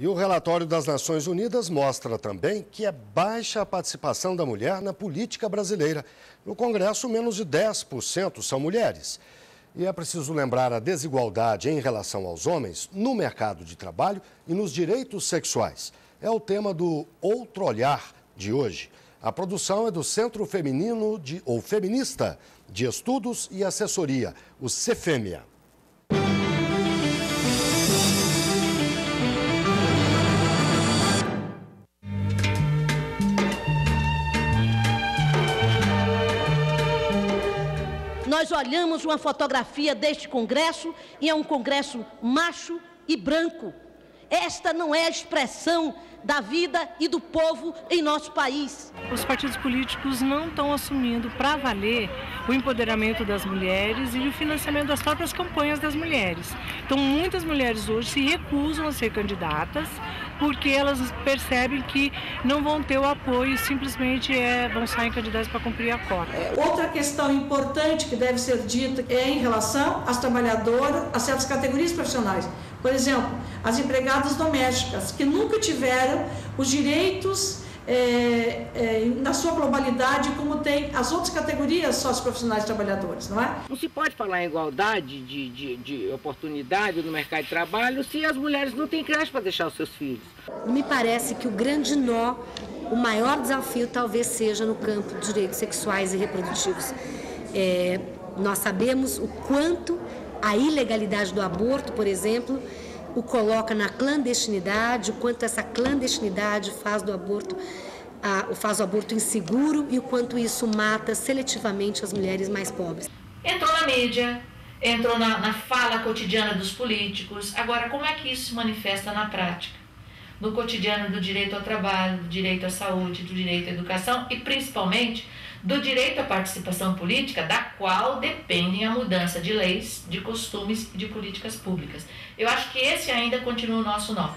E o relatório das Nações Unidas mostra também que é baixa a participação da mulher na política brasileira. No Congresso, menos de 10% são mulheres. E é preciso lembrar a desigualdade em relação aos homens no mercado de trabalho e nos direitos sexuais. É o tema do Outro Olhar de hoje. A produção é do Centro Feminista de Estudos e Assessoria, o CFEMEA. Nós olhamos uma fotografia deste congresso e é um congresso macho e branco. Esta não é a expressão da vida e do povo em nosso país. Os partidos políticos não estão assumindo para valer o empoderamento das mulheres e o financiamento das próprias campanhas das mulheres. Então, muitas mulheres hoje se recusam a ser candidatas porque elas percebem que não vão ter o apoio e simplesmente vão sair candidatas para cumprir a cota. Outra questão importante que deve ser dita é em relação às trabalhadoras, a certas categorias profissionais. Por exemplo, as empregadas domésticas, que nunca tiveram os direitos na sua globalidade, como tem as outras categorias socioprofissionais trabalhadoras, não é? Não se pode falar em igualdade de oportunidade no mercado de trabalho se as mulheres não têm creche para deixar os seus filhos. Me parece que o grande nó, o maior desafio talvez seja no campo de direitos sexuais e reprodutivos. Nós sabemos o quanto a ilegalidade do aborto, por exemplo, o coloca na clandestinidade, o quanto essa clandestinidade faz o aborto inseguro e o quanto isso mata seletivamente as mulheres mais pobres. Entrou na mídia, entrou na fala cotidiana dos políticos. Agora, como é que isso se manifesta na prática? No cotidiano do direito ao trabalho, do direito à saúde, do direito à educação e, principalmente, do direito à participação política, da qual dependem a mudança de leis, de costumes e de políticas públicas. Eu acho que esse ainda continua o nosso nó.